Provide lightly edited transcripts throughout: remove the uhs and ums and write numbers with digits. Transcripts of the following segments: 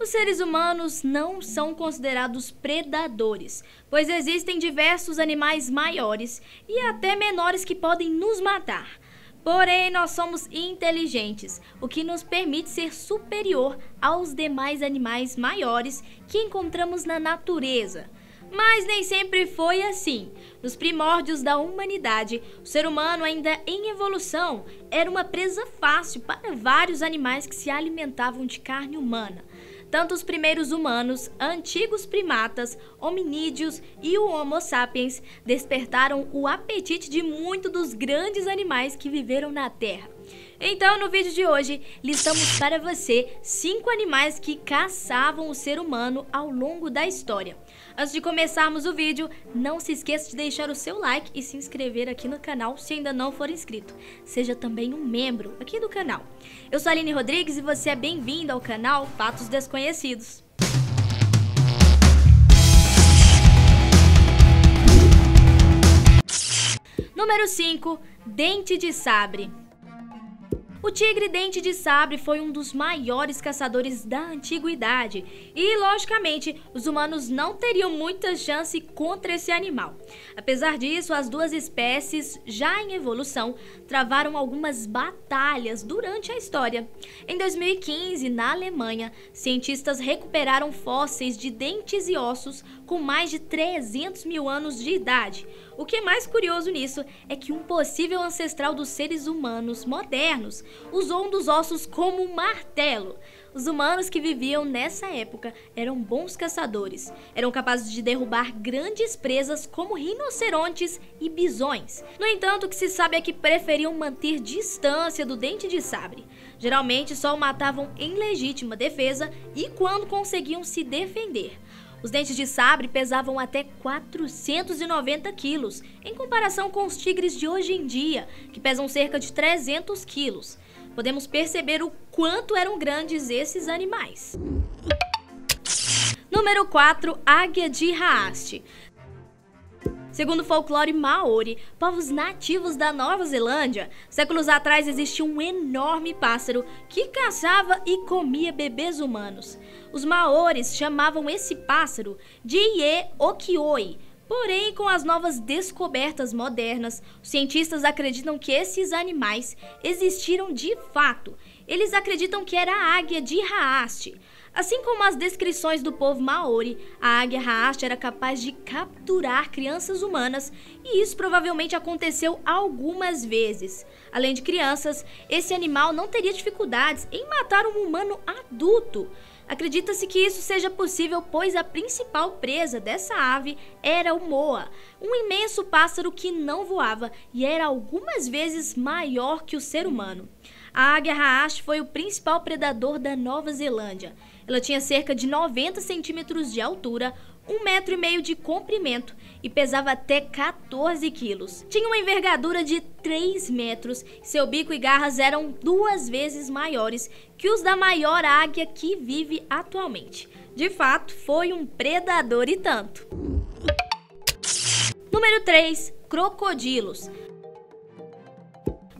Os seres humanos não são considerados predadores, pois existem diversos animais maiores e até menores que podem nos matar. Porém, nós somos inteligentes, o que nos permite ser superior aos demais animais maiores que encontramos na natureza. Mas nem sempre foi assim. Nos primórdios da humanidade, o ser humano ainda em evolução era uma presa fácil para vários animais que se alimentavam de carne humana. Tanto os primeiros humanos, antigos primatas, hominídeos e o Homo sapiens despertaram o apetite de muitos dos grandes animais que viveram na Terra. Então, no vídeo de hoje, listamos para você 5 animais que caçavam o ser humano ao longo da história. Antes de começarmos o vídeo, não se esqueça de deixar o seu like e se inscrever aqui no canal se ainda não for inscrito. Seja também um membro aqui do canal. Eu sou a Aline Rodrigues e você é bem-vindo ao canal Fatos Desconhecidos. Número 5. Dente de sabre. O tigre dente de sabre foi um dos maiores caçadores da antiguidade e, logicamente, os humanos não teriam muita chance contra esse animal. Apesar disso, as duas espécies, já em evolução, travaram algumas batalhas durante a história. Em 2015, na Alemanha, cientistas recuperaram fósseis de dentes e ossos com mais de 300 mil anos de idade. O que é mais curioso nisso é que um possível ancestral dos seres humanos modernos usou um dos ossos como um martelo. Os humanos que viviam nessa época eram bons caçadores. Eram capazes de derrubar grandes presas como rinocerontes e bisões. No entanto, o que se sabe é que preferiam manter distância do dente de sabre. Geralmente só o matavam em legítima defesa e quando conseguiam se defender. Os dentes de sabre pesavam até 490 quilos, em comparação com os tigres de hoje em dia, que pesam cerca de 300 quilos. Podemos perceber o quanto eram grandes esses animais. Número 4. Águia de Haast. Segundo o folclore Maori, povos nativos da Nova Zelândia, séculos atrás existia um enorme pássaro que caçava e comia bebês humanos. Os maores chamavam esse pássaro de Ieokioi. Porém, com as novas descobertas modernas, os cientistas acreditam que esses animais existiram de fato. Eles acreditam que era a águia de Haast. Assim como as descrições do povo Maori, a águia Haast era capaz de capturar crianças humanas e isso provavelmente aconteceu algumas vezes. Além de crianças, esse animal não teria dificuldades em matar um humano adulto. Acredita-se que isso seja possível, pois a principal presa dessa ave era o Moa, um imenso pássaro que não voava e era algumas vezes maior que o ser humano. A águia Haast foi o principal predador da Nova Zelândia. Ela tinha cerca de 90 centímetros de altura, 1,5 metro de comprimento e pesava até 14 quilos. Tinha uma envergadura de 3 metros, seu bico e garras eram 2 vezes maiores que os da maior águia que vive atualmente. De fato, foi um predador e tanto. Número 3. Crocodilos.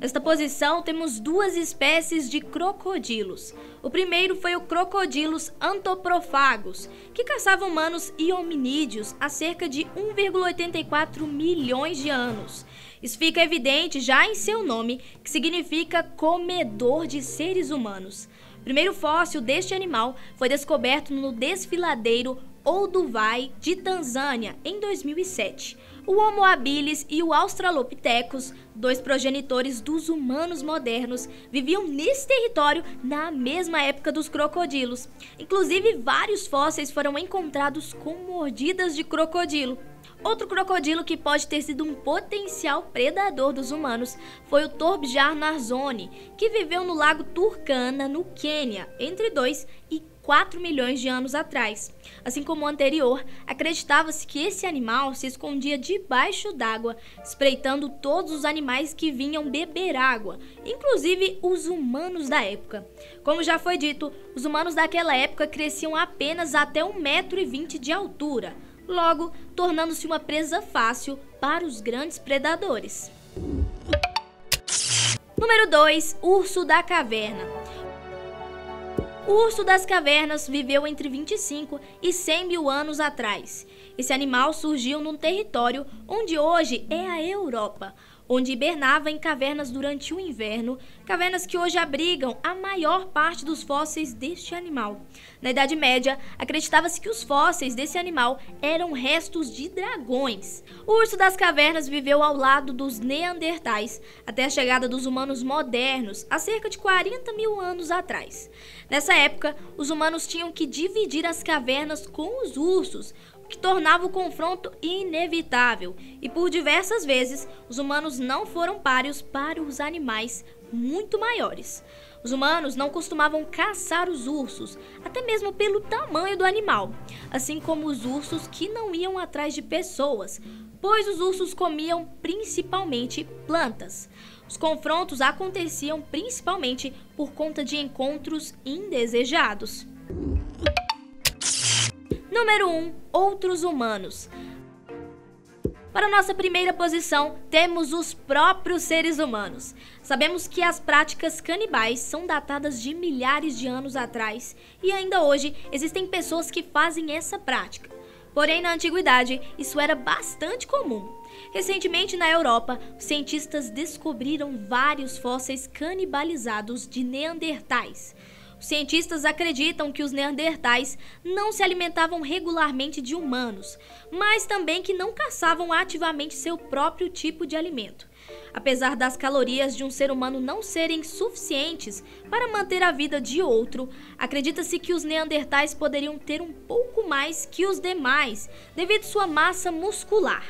Nesta posição, temos 2 espécies de crocodilos. O primeiro foi o crocodilos antropófagos, que caçava humanos e hominídeos há cerca de 1,84 milhões de anos. Isso fica evidente já em seu nome, que significa comedor de seres humanos. O primeiro fóssil deste animal foi descoberto no desfiladeiro Oduvai, de Tanzânia, em 2007. O Homo habilis e o Australopithecus, 2 progenitores dos humanos modernos, viviam nesse território na mesma época dos crocodilos. Inclusive, vários fósseis foram encontrados com mordidas de crocodilo. Outro crocodilo que pode ter sido um potencial predador dos humanos foi o Torbjar Narzoni, que viveu no lago Turkana, no Quênia, entre 2 e 4 milhões de anos atrás. Assim como o anterior, acreditava-se que esse animal se escondia debaixo d'água, espreitando todos os animais que vinham beber água, inclusive os humanos da época. Como já foi dito, os humanos daquela época cresciam apenas até 1,20 metro de altura, logo tornando-se uma presa fácil para os grandes predadores. Número 2. Urso da caverna. O urso das cavernas viveu entre 25 e 100 mil anos atrás. Esse animal surgiu num território onde hoje é a Europa, onde hibernava em cavernas durante o inverno, cavernas que hoje abrigam a maior parte dos fósseis deste animal. Na Idade Média, acreditava-se que os fósseis desse animal eram restos de dragões. O urso das cavernas viveu ao lado dos Neandertais, até a chegada dos humanos modernos, há cerca de 40 mil anos atrás. Nessa época, os humanos tinham que dividir as cavernas com os ursos, que tornava o confronto inevitável, e por diversas vezes os humanos não foram páreos para os animais muito maiores. Os humanos não costumavam caçar os ursos, até mesmo pelo tamanho do animal, assim como os ursos que não iam atrás de pessoas, pois os ursos comiam principalmente plantas. Os confrontos aconteciam principalmente por conta de encontros indesejados. Número 1. Outros humanos. Para nossa primeira posição, temos os próprios seres humanos. Sabemos que as práticas canibais são datadas de milhares de anos atrás e ainda hoje existem pessoas que fazem essa prática. Porém, na antiguidade, isso era bastante comum. Recentemente, na Europa, cientistas descobriram vários fósseis canibalizados de Neandertais. Os cientistas acreditam que os Neandertais não se alimentavam regularmente de humanos, mas também que não caçavam ativamente seu próprio tipo de alimento. Apesar das calorias de um ser humano não serem suficientes para manter a vida de outro, acredita-se que os Neandertais poderiam ter um pouco mais que os demais, devido à sua massa muscular.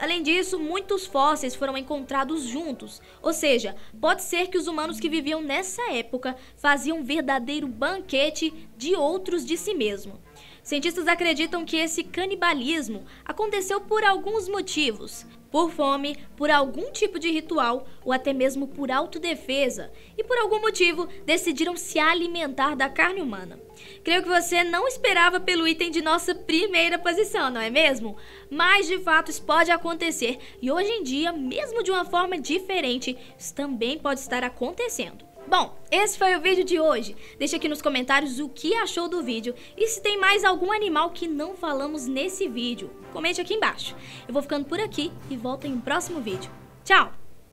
Além disso, muitos fósseis foram encontrados juntos, ou seja, pode ser que os humanos que viviam nessa época faziam um verdadeiro banquete de outros de si mesmo. Cientistas acreditam que esse canibalismo aconteceu por alguns motivos, por fome, por algum tipo de ritual ou até mesmo por autodefesa, e por algum motivo decidiram se alimentar da carne humana. Creio que você não esperava pelo item de nossa primeira posição, não é mesmo? Mas de fato isso pode acontecer e hoje em dia, mesmo de uma forma diferente, isso também pode estar acontecendo. Bom, esse foi o vídeo de hoje. Deixa aqui nos comentários o que achou do vídeo e se tem mais algum animal que não falamos nesse vídeo. Comente aqui embaixo. Eu vou ficando por aqui e volto em um próximo vídeo. Tchau!